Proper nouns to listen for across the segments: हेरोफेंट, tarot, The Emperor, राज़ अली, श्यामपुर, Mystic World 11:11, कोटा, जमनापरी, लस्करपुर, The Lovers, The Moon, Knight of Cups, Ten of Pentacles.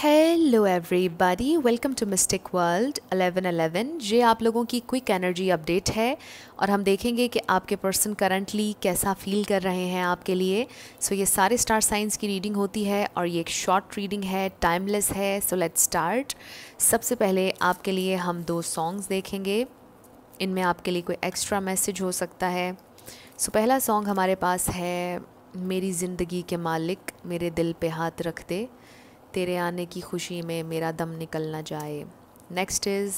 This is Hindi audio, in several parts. Hello everybody, welcome to mystic world 11:11। ये आप लोगों की क्विक एनर्जी अपडेट है और हम देखेंगे कि आपके पर्सन करंटली कैसा फील कर रहे हैं आपके लिए। ये सारे स्टार साइंस की रीडिंग होती है और ये एक शॉर्ट रीडिंग है, टाइमलेस है। So let's start. सबसे पहले आपके लिए हम दो सॉन्ग्स देखेंगे, इनमें आपके लिए कोई एक्स्ट्रा मैसेज हो सकता है। सो पहला सॉन्ग हमारे पास है, मेरी ज़िंदगी के मालिक मेरे दिल पे हाथ रख दे, तेरे आने की खुशी में मेरा दम निकल ना जाए। नेक्स्ट इज़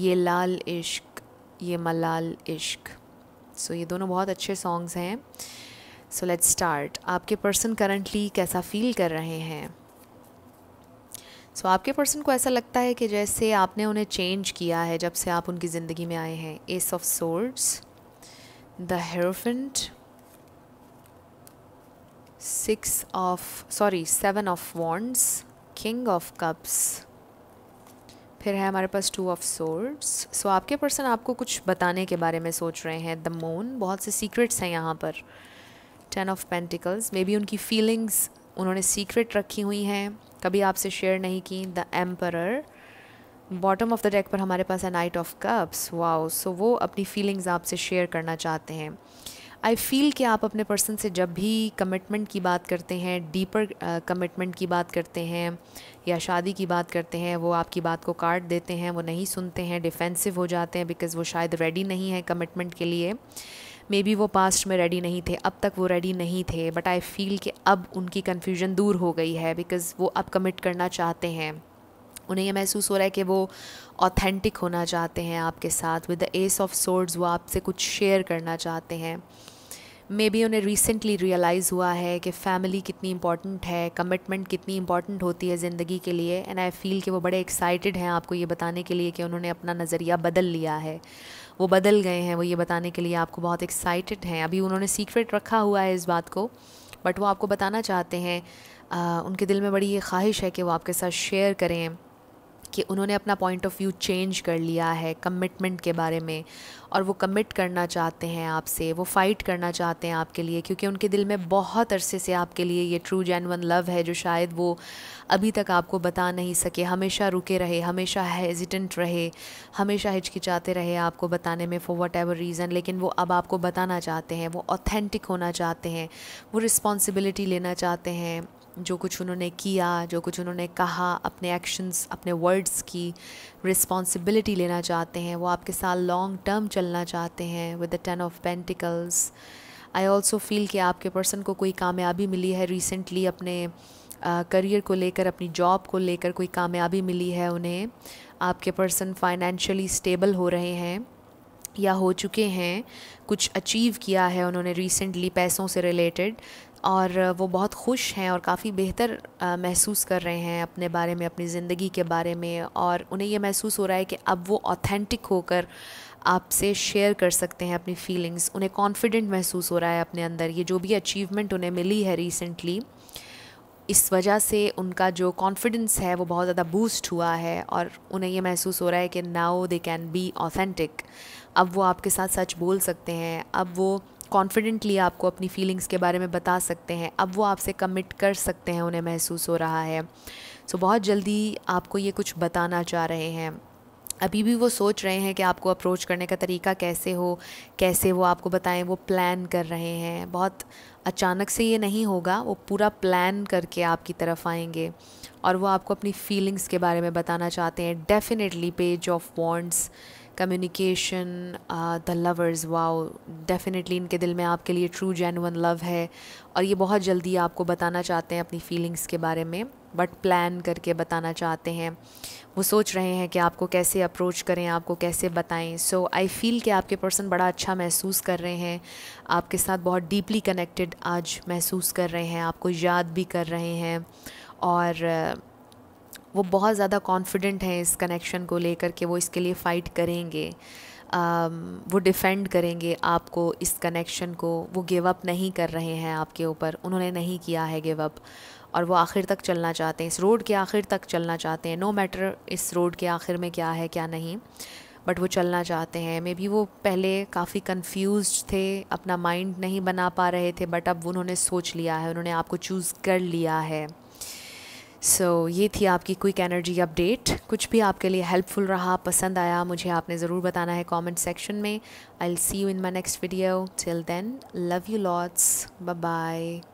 ये लाल इश्क ये मलाल इश्क। सो ये दोनों बहुत अच्छे सॉन्ग्स हैं। So let's start. आपके पर्सन करंटली कैसा फील कर रहे हैं? सो आपके पर्सन को ऐसा लगता है कि जैसे आपने उन्हें चेंज किया है जब से आप उनकी ज़िंदगी में आए हैं। Ace of swords, the हेरोफेंट, seven of wands, king of cups, फिर है हमारे पास टू ऑफ सोर्ड्स। सो आपके पर्सन आपको कुछ बताने के बारे में सोच रहे हैं। द मून, बहुत से सीक्रेट्स हैं यहाँ पर। Ten of pentacles, may be उनकी फीलिंग्स उन्होंने सीक्रेट रखी हुई हैं, कभी आपसे शेयर नहीं की। The emperor. Bottom of the deck पर हमारे पास है knight of cups. Wow, so वो अपनी फीलिंग्स आपसे शेयर करना चाहते हैं। आई फील कि आप अपने पर्सन से जब भी कमिटमेंट की बात करते हैं, डीपर कमिटमेंट की बात करते हैं या शादी की बात करते हैं, वो आपकी बात को काट देते हैं, वो नहीं सुनते हैं, डिफेंसिव हो जाते हैं बिकॉज़ वो शायद रेडी नहीं है कमिटमेंट के लिए। मे बी वो पास्ट में रेडी नहीं थे, अब तक वो रेडी नहीं थे, बट आई फील कि अब उनकी कन्फ्यूजन दूर हो गई है बिकॉज़ वो अब कमिट करना चाहते हैं। उन्हें यह महसूस हो रहा है कि वो ऑथेंटिक होना चाहते हैं आपके साथ। With the ace of swords, वो आपसे कुछ शेयर करना चाहते हैं। मे बी उन्हें रिसेंटली रियलाइज़ हुआ है कि फैमिली कितनी इंपॉर्टेंट है, कमिटमेंट कितनी इंपॉर्टेंट होती है ज़िंदगी के लिए। एंड आई फील कि वो बड़े एक्साइटेड हैं आपको ये बताने के लिए कि उन्होंने अपना नज़रिया बदल लिया है, वो बदल गए हैं। वो ये बताने के लिए आपको बहुत एक्साइटेड हैं। अभी उन्होंने सीक्रेट रखा हुआ है इस बात को, बट वो आपको बताना चाहते हैं। उनके दिल में बड़ी ये ख्वाहिश है कि वो आपके साथ शेयर करें कि उन्होंने अपना पॉइंट ऑफ व्यू चेंज कर लिया है कमिटमेंट के बारे में और वो कमिट करना चाहते हैं आपसे, वो फ़ाइट करना चाहते हैं आपके लिए, क्योंकि उनके दिल में बहुत अरसे से आपके लिए ये ट्रू जेन्युइन लव है जो शायद वो अभी तक आपको बता नहीं सके। हमेशा रुके रहे, हमेशा हेजिटेंट रहे, हमेशा हिचकिचाते रहे आपको बताने में, फॉर वट एवर रीज़न। लेकिन वो अब आपको बताना चाहते हैं, वो ऑथेंटिक होना चाहते हैं, वो रिस्पॉन्सिबिलिटी लेना चाहते हैं जो कुछ उन्होंने किया, जो कुछ उन्होंने कहा, अपने एक्शंस, अपने वर्ड्स की रिस्पॉन्सिबिलिटी लेना चाहते हैं। वो आपके साथ लॉन्ग टर्म चलना चाहते हैं। With the ten of pentacles, I also feel कि आपके पर्सन को कोई कामयाबी मिली है रिसेंटली, अपने करियर को लेकर, अपनी जॉब को लेकर कोई कामयाबी मिली है उन्हें। आपके पर्सन फाइनेंशियली स्टेबल हो रहे हैं या हो चुके हैं, कुछ अचीव किया है उन्होंने रिसेंटली पैसों से रिलेटेड, और वो बहुत खुश हैं और काफ़ी बेहतर महसूस कर रहे हैं अपने बारे में, अपनी ज़िंदगी के बारे में। और उन्हें ये महसूस हो रहा है कि अब वो ऑथेंटिक होकर आपसे शेयर कर सकते हैं अपनी फीलिंग्स। उन्हें कॉन्फिडेंट महसूस हो रहा है अपने अंदर। ये जो भी अचीवमेंट उन्हें मिली है रिसेंटली, इस वजह से उनका जो कॉन्फिडेंस है वो बहुत ज़्यादा बूस्ट हुआ है और उन्हें ये महसूस हो रहा है कि now they can be authentic. अब वो आपके साथ सच बोल सकते हैं, अब वो कॉन्फिडेंटली आपको अपनी फीलिंग्स के बारे में बता सकते हैं, अब वो आपसे कमिट कर सकते हैं, उन्हें महसूस हो रहा है। सो बहुत जल्दी आपको ये कुछ बताना चाह रहे हैं। अभी भी वो सोच रहे हैं कि आपको अप्रोच करने का तरीका कैसे हो, कैसे वो आपको बताएं, वो प्लान कर रहे हैं। बहुत अचानक से ये नहीं होगा, वो पूरा प्लान करके आपकी तरफ आएंगे और वो आपको अपनी फीलिंग्स के बारे में बताना चाहते हैं। Definitely page of wands, communication, the lovers. Wow, definitely इनके दिल में आपके लिए ट्रू जेन्युइन लव है और ये बहुत जल्दी आपको बताना चाहते हैं अपनी फीलिंग्स के बारे में, बट प्लान करके बताना चाहते हैं। वो सोच रहे हैं कि आपको कैसे अप्रोच करें, आपको कैसे बताएं। सो आई फील कि आपके पर्सन बड़ा अच्छा महसूस कर रहे हैं, आपके साथ बहुत डीपली कनेक्टेड आज महसूस कर रहे हैं, आपको याद भी कर रहे हैं और वो बहुत ज़्यादा कॉन्फिडेंट हैं इस कनेक्शन को लेकर के वो इसके लिए फ़ाइट करेंगे, वो डिफेंड करेंगे आपको, इस कनेक्शन को। वो गिव अप नहीं कर रहे हैं आपके ऊपर, उन्होंने नहीं किया है गिव अप और वो आखिर तक चलना चाहते हैं, इस रोड के आखिर तक चलना चाहते हैं। नो मैटर इस रोड के आखिर में क्या है क्या नहीं, बट वो चलना चाहते हैं। मे बी वो पहले काफ़ी कंफ्यूज्ड थे, अपना माइंड नहीं बना पा रहे थे, बट अब उन्होंने सोच लिया है, उन्होंने आपको चूज़ कर लिया है। सो ये थी आपकी क्विक एनर्जी अपडेट। कुछ भी आपके लिए हेल्पफुल रहा, पसंद आया, मुझे आपने ज़रूर बताना है कमेंट सेक्शन में। I will see you in my next video. Till then love you lots, bye bye.